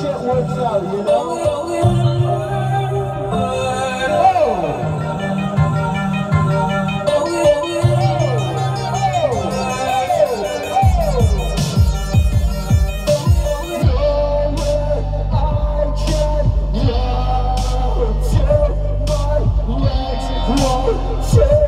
shit works out, you know? Shit!